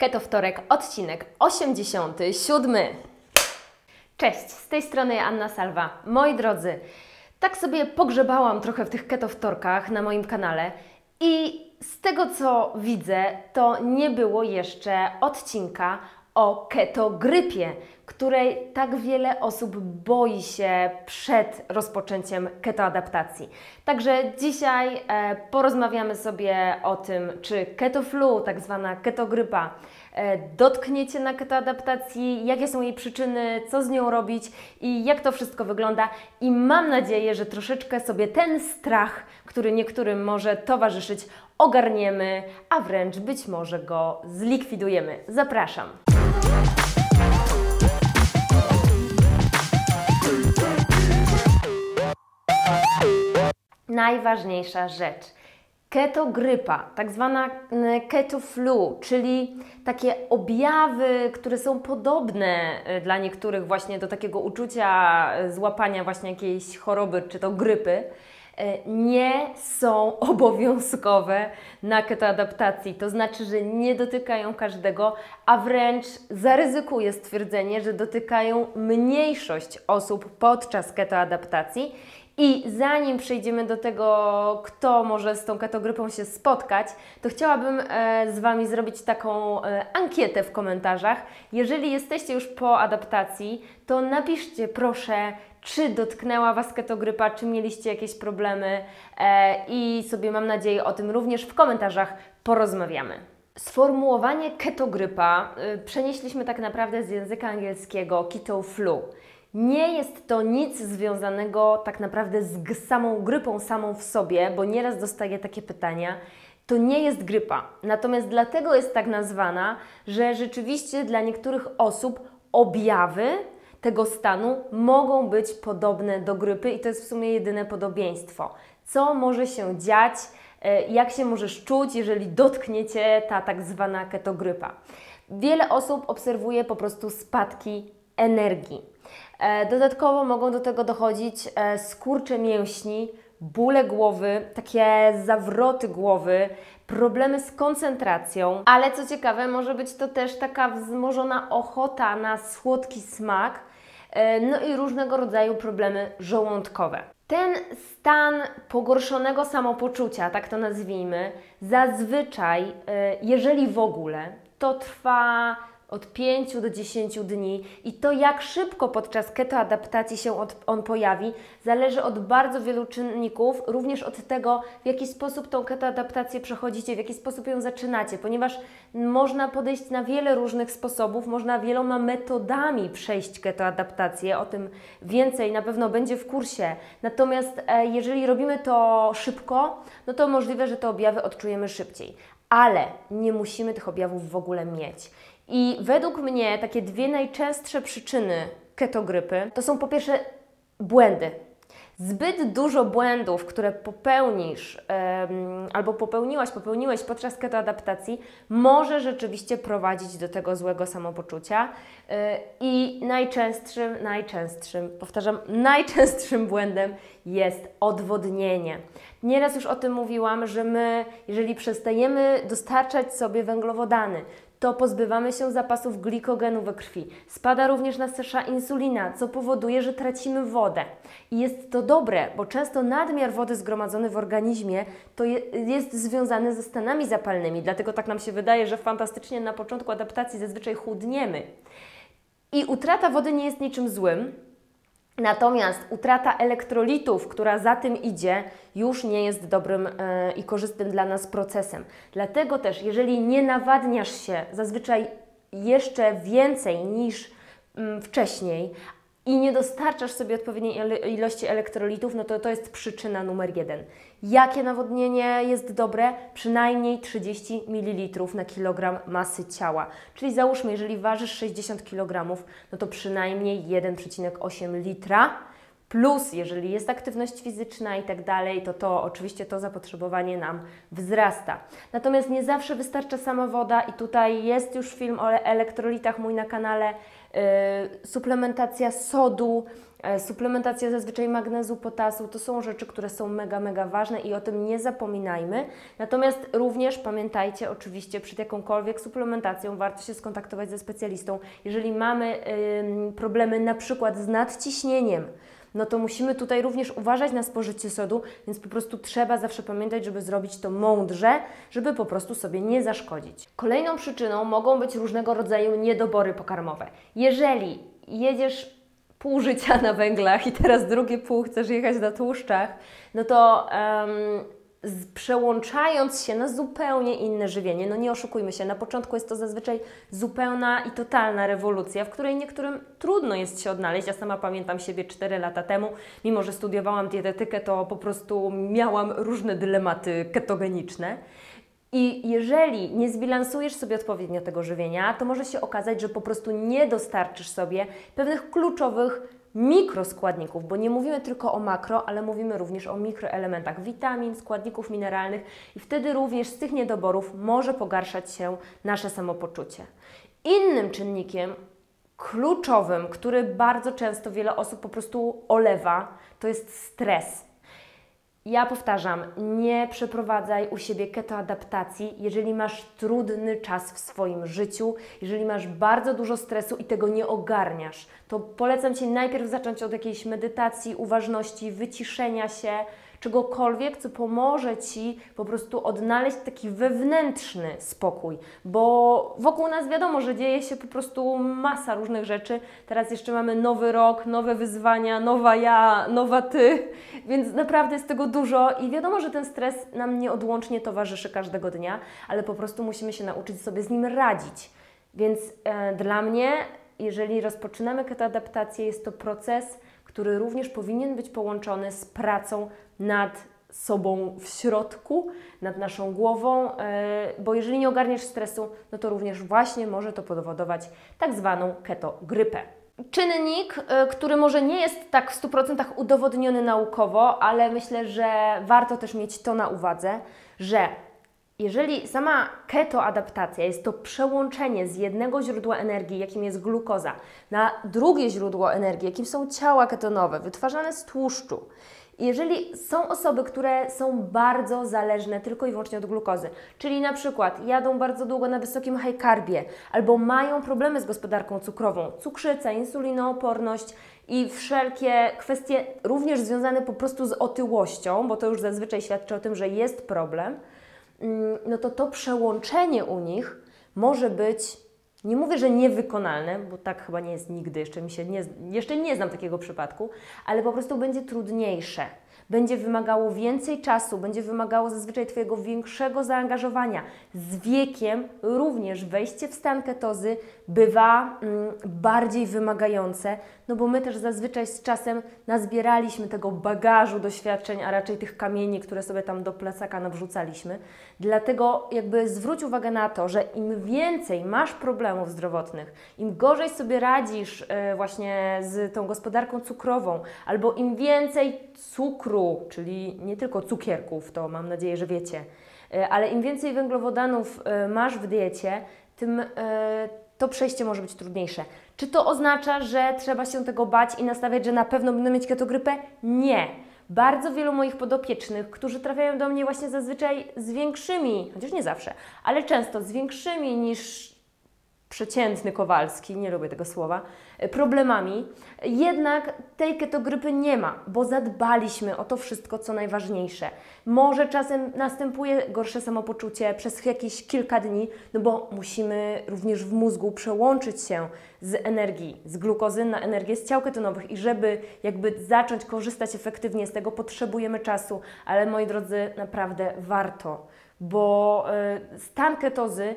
Keto Wtorek, odcinek 87. Cześć, z tej strony Anna Salwa. Moi drodzy, tak sobie pogrzebałam trochę w tych Keto Wtorkach na moim kanale i z tego co widzę, to nie było jeszcze odcinka o ketogrypie, której tak wiele osób boi się przed rozpoczęciem ketoadaptacji. Także dzisiaj porozmawiamy sobie o tym, czy ketoflu, tak zwana ketogrypa, dotkniecie na ketoadaptacji, jakie są jej przyczyny, co z nią robić i jak to wszystko wygląda. I mam nadzieję, że troszeczkę sobie ten strach, który niektórym może towarzyszyć, ogarniemy, a wręcz być może go zlikwidujemy. Zapraszam! Najważniejsza rzecz. Ketogrypa, tak zwana ketoflu, czyli takie objawy, które są podobne dla niektórych właśnie do takiego uczucia złapania właśnie jakiejś choroby czy to grypy, nie są obowiązkowe na ketoadaptacji. To znaczy, że nie dotykają każdego, a wręcz zaryzykuję stwierdzenie, że dotykają mniejszość osób podczas ketoadaptacji. I zanim przejdziemy do tego, kto może z tą ketogrypą się spotkać, to chciałabym z Wami zrobić taką ankietę w komentarzach. Jeżeli jesteście już po adaptacji, to napiszcie proszę, czy dotknęła Was ketogrypa, czy mieliście jakieś problemy i sobie mam nadzieję o tym również w komentarzach porozmawiamy. Sformułowanie ketogrypa przenieśliśmy tak naprawdę z języka angielskiego keto flu. Nie jest to nic związanego tak naprawdę z samą grypą samą w sobie, bo nieraz dostaję takie pytania. To nie jest grypa, natomiast dlatego jest tak nazwana, że rzeczywiście dla niektórych osób objawy tego stanu mogą być podobne do grypy i to jest w sumie jedyne podobieństwo. Co może się dziać, jak się możesz czuć, jeżeli dotkniecie ta tak zwana ketogrypa? Wiele osób obserwuje po prostu spadki energii. Dodatkowo mogą do tego dochodzić skurcze mięśni, bóle głowy, takie zawroty głowy, problemy z koncentracją, ale co ciekawe może być to też taka wzmożona ochota na słodki smak, no i różnego rodzaju problemy żołądkowe. Ten stan pogorszonego samopoczucia, tak to nazwijmy, zazwyczaj, jeżeli w ogóle, to trwa od 5 do 10 dni i to jak szybko podczas ketoadaptacji się on pojawi, zależy od bardzo wielu czynników, również od tego, w jaki sposób tą ketoadaptację przechodzicie, w jaki sposób ją zaczynacie, ponieważ można podejść na wiele różnych sposobów, można wieloma metodami przejść ketoadaptację, o tym więcej na pewno będzie w kursie. Natomiast jeżeli robimy to szybko, no to możliwe, że te objawy odczujemy szybciej, ale nie musimy tych objawów w ogóle mieć. I według mnie takie dwie najczęstsze przyczyny ketogrypy to są po pierwsze błędy. Zbyt dużo błędów, które popełnisz albo popełniłeś podczas ketoadaptacji, może rzeczywiście prowadzić do tego złego samopoczucia. I najczęstszym błędem jest odwodnienie. Nieraz już o tym mówiłam, że my, jeżeli przestajemy dostarczać sobie węglowodany, to pozbywamy się zapasów glikogenu we krwi. Spada również nasza insulina, co powoduje, że tracimy wodę. I jest to dobre, bo często nadmiar wody zgromadzony w organizmie to jest związany ze stanami zapalnymi, dlatego tak nam się wydaje, że fantastycznie na początku adaptacji zazwyczaj chudniemy. I utrata wody nie jest niczym złym, natomiast utrata elektrolitów, która za tym idzie, już nie jest dobrym i korzystnym dla nas procesem. Dlatego też, jeżeli nie nawadniasz się zazwyczaj jeszcze więcej niż wcześniej i nie dostarczasz sobie odpowiedniej ilości elektrolitów, no to jest przyczyna numer jeden. Jakie nawodnienie jest dobre? Przynajmniej 30 ml na kilogram masy ciała. Czyli załóżmy, jeżeli ważysz 60 kg, no to przynajmniej 1,8 litra. Plus, jeżeli jest aktywność fizyczna i tak dalej, to oczywiście to zapotrzebowanie nam wzrasta. Natomiast nie zawsze wystarcza sama woda i tutaj jest już film o elektrolitach mój na kanale, suplementacja sodu, suplementacja zazwyczaj magnezu, potasu, to są rzeczy, które są mega, mega ważne i o tym nie zapominajmy. Natomiast również pamiętajcie oczywiście, przed jakąkolwiek suplementacją warto się skontaktować ze specjalistą. Jeżeli mamy problemy na przykład z nadciśnieniem, no to musimy tutaj również uważać na spożycie sodu, więc po prostu trzeba zawsze pamiętać, żeby zrobić to mądrze, żeby po prostu sobie nie zaszkodzić. Kolejną przyczyną mogą być różnego rodzaju niedobory pokarmowe. Jeżeli jedziesz pół życia na węglach i teraz drugie pół chcesz jechać na tłuszczach, no to przełączając się na zupełnie inne żywienie, no nie oszukujmy się, na początku jest to zazwyczaj zupełna i totalna rewolucja, w której niektórym trudno jest się odnaleźć. Ja sama pamiętam siebie 4 lata temu, mimo że studiowałam dietetykę, to po prostu miałam różne dylematy ketogeniczne. I jeżeli nie zbilansujesz sobie odpowiednio tego żywienia, to może się okazać, że po prostu nie dostarczysz sobie pewnych kluczowych mikroskładników, bo nie mówimy tylko o makro, ale mówimy również o mikroelementach, witamin, składników mineralnych i wtedy również z tych niedoborów może pogarszać się nasze samopoczucie. Innym czynnikiem kluczowym, który bardzo często wiele osób po prostu olewa, to jest stres. Ja powtarzam, nie przeprowadzaj u siebie ketoadaptacji, jeżeli masz trudny czas w swoim życiu, jeżeli masz bardzo dużo stresu i tego nie ogarniasz, to polecam Ci najpierw zacząć od jakiejś medytacji, uważności, wyciszenia się, czegokolwiek, co pomoże Ci po prostu odnaleźć taki wewnętrzny spokój, bo wokół nas wiadomo, że dzieje się po prostu masa różnych rzeczy. Teraz jeszcze mamy nowy rok, nowe wyzwania, nowa ja, nowa Ty, więc naprawdę jest tego dużo i wiadomo, że ten stres nam nieodłącznie towarzyszy każdego dnia, ale po prostu musimy się nauczyć sobie z nim radzić. Więc dla mnie, jeżeli rozpoczynamy ketoadaptację, jest to proces, który również powinien być połączony z pracą nad sobą w środku, nad naszą głową, bo jeżeli nie ogarniesz stresu, no to również właśnie może to powodować tak zwaną ketogrypę. Czynnik, który może nie jest tak w 100% udowodniony naukowo, ale myślę, że warto też mieć to na uwadze, że jeżeli sama ketoadaptacja jest to przełączenie z jednego źródła energii, jakim jest glukoza, na drugie źródło energii, jakim są ciała ketonowe, wytwarzane z tłuszczu, jeżeli są osoby, które są bardzo zależne tylko i wyłącznie od glukozy, czyli na przykład jadą bardzo długo na wysokim high carbie albo mają problemy z gospodarką cukrową, cukrzyca, insulinooporność i wszelkie kwestie również związane po prostu z otyłością, bo to już zazwyczaj świadczy o tym, że jest problem, no to to przełączenie u nich może być, nie mówię, że niewykonalne, bo tak chyba nie jest nigdy, jeszcze nie znam takiego przypadku, ale po prostu będzie trudniejsze, będzie wymagało więcej czasu, będzie wymagało zazwyczaj Twojego większego zaangażowania. Z wiekiem również wejście w stan ketozy bywa bardziej wymagające, no bo my też zazwyczaj z czasem nazbieraliśmy tego bagażu doświadczeń, a raczej tych kamieni, które sobie tam do plecaka nawrzucaliśmy. Dlatego jakby zwróć uwagę na to, że im więcej masz problemów zdrowotnych, im gorzej sobie radzisz właśnie z tą gospodarką cukrową, albo im więcej cukru, czyli nie tylko cukierków, to mam nadzieję, że wiecie, ale im więcej węglowodanów masz w diecie, tym to przejście może być trudniejsze. Czy to oznacza, że trzeba się tego bać i nastawiać, że na pewno będę mieć ketogrypę? Nie. Bardzo wielu moich podopiecznych, którzy trafiają do mnie właśnie zazwyczaj z większymi, chociaż nie zawsze, ale często z większymi niż przeciętny Kowalski, nie lubię tego słowa, problemami, jednak tej ketogrypy nie ma, bo zadbaliśmy o to wszystko, co najważniejsze. Może czasem następuje gorsze samopoczucie przez jakieś kilka dni, no bo musimy również w mózgu przełączyć się z energii, z glukozy na energię z ciał ketonowych i żeby jakby zacząć korzystać efektywnie z tego, potrzebujemy czasu, ale moi drodzy, naprawdę warto, bo stan ketozy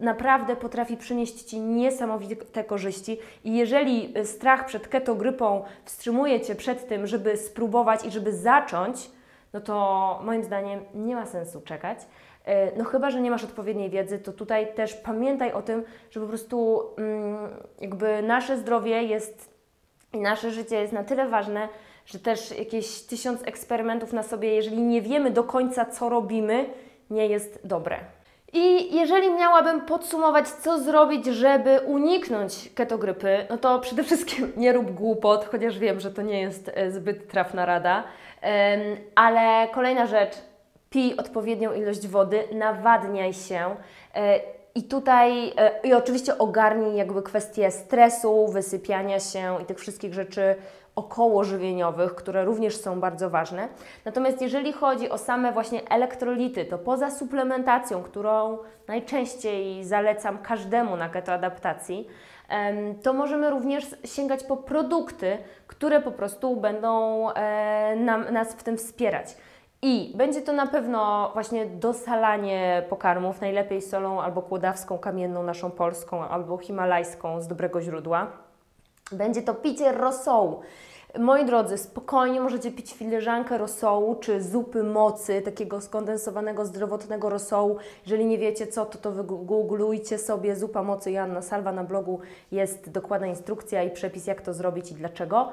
naprawdę potrafi przynieść Ci niesamowite korzyści i jeżeli strach przed ketogrypą wstrzymuje Cię przed tym, żeby spróbować i żeby zacząć, no to moim zdaniem nie ma sensu czekać. No chyba, że nie masz odpowiedniej wiedzy, to tutaj też pamiętaj o tym, że po prostu jakby nasze zdrowie jest i nasze życie jest na tyle ważne, że też jakieś 1000 eksperymentów na sobie, jeżeli nie wiemy do końca, co robimy, nie jest dobre. I jeżeli miałabym podsumować, co zrobić, żeby uniknąć ketogrypy, no to przede wszystkim nie rób głupot, chociaż wiem, że to nie jest zbyt trafna rada. Ale kolejna rzecz, pij odpowiednią ilość wody, nawadniaj się. I tutaj, i oczywiście ogarnij jakby kwestię stresu, wysypiania się i tych wszystkich rzeczy okołożywieniowych, które również są bardzo ważne. Natomiast jeżeli chodzi o same właśnie elektrolity, to poza suplementacją, którą najczęściej zalecam każdemu na ketoadaptacji, to możemy również sięgać po produkty, które po prostu będą nas w tym wspierać. I będzie to na pewno właśnie dosalanie pokarmów, najlepiej solą albo kłodawską, kamienną, naszą polską, albo himalajską z dobrego źródła. Będzie to picie rosołu. Moi drodzy, spokojnie możecie pić filiżankę rosołu czy zupy mocy, takiego skondensowanego, zdrowotnego rosołu. Jeżeli nie wiecie co, to wygooglujcie sobie zupa mocy Joanna Salwa. Na blogu jest dokładna instrukcja i przepis, jak to zrobić i dlaczego.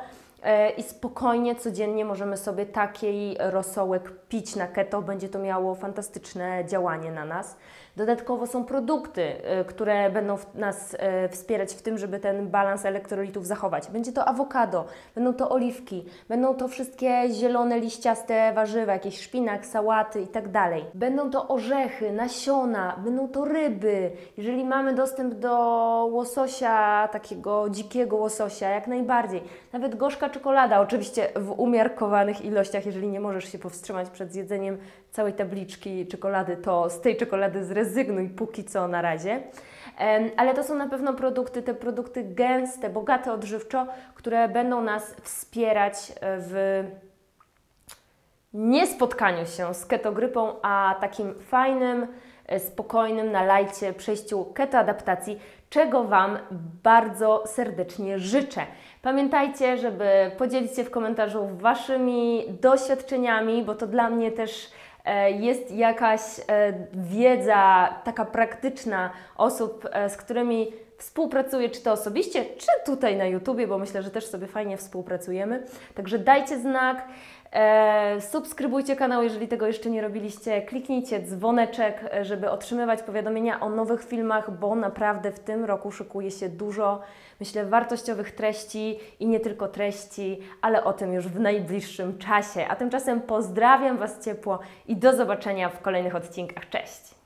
I spokojnie, codziennie możemy sobie taki rosołek pić na keto. Będzie to miało fantastyczne działanie na nas. Dodatkowo są produkty, które będą nas wspierać w tym, żeby ten balans elektrolitów zachować. Będzie to awokado, będą to oliwki, będą to wszystkie zielone, liściaste warzywa, jakieś szpinak, sałaty itd. Będą to orzechy, nasiona, będą to ryby. Jeżeli mamy dostęp do łososia, takiego dzikiego łososia, jak najbardziej. Nawet gorzka czekolada, oczywiście w umiarkowanych ilościach. Jeżeli nie możesz się powstrzymać przed zjedzeniem całej tabliczki czekolady, to z tej czekolady zrezygnuj póki co na razie. Ale to są na pewno te produkty gęste, bogate odżywczo, które będą nas wspierać w niespotkaniu się z ketogrypą, a takim fajnym, spokojnym, na lajcie przejściu ketoadaptacji, czego Wam bardzo serdecznie życzę. Pamiętajcie, żeby podzielić się w komentarzu Waszymi doświadczeniami, bo to dla mnie też jest jakaś wiedza taka praktyczna osób, z którymi współpracuję, czy to osobiście, czy tutaj na YouTubie, bo myślę, że też sobie fajnie współpracujemy. Także dajcie znak, subskrybujcie kanał, jeżeli tego jeszcze nie robiliście, kliknijcie dzwoneczek, żeby otrzymywać powiadomienia o nowych filmach, bo naprawdę w tym roku szykuje się dużo, myślę, wartościowych treści i nie tylko treści, ale o tym już w najbliższym czasie. A tymczasem pozdrawiam Was ciepło i do zobaczenia w kolejnych odcinkach. Cześć!